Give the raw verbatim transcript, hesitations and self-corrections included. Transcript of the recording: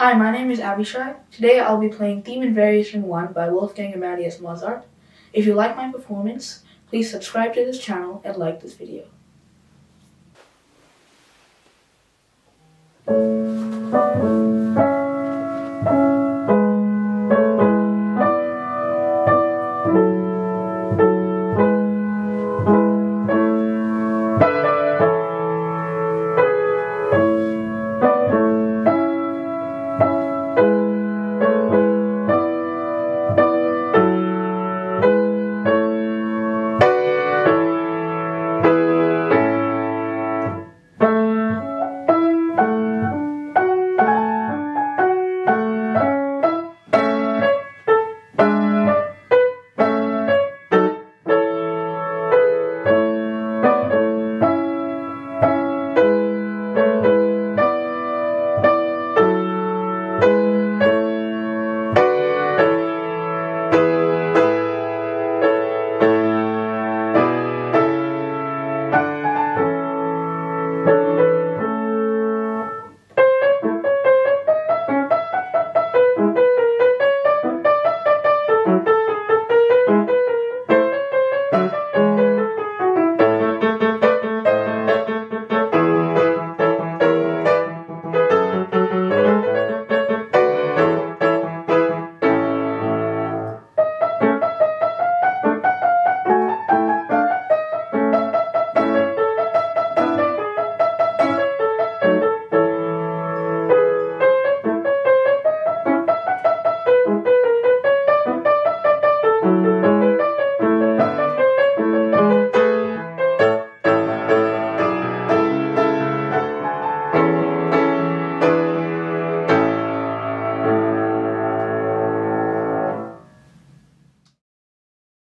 Hi, my name is Abhishai. Today I'll be playing Theme and Variation one by Wolfgang Amadeus Mozart. If you like my performance, please subscribe to this channel and like this video.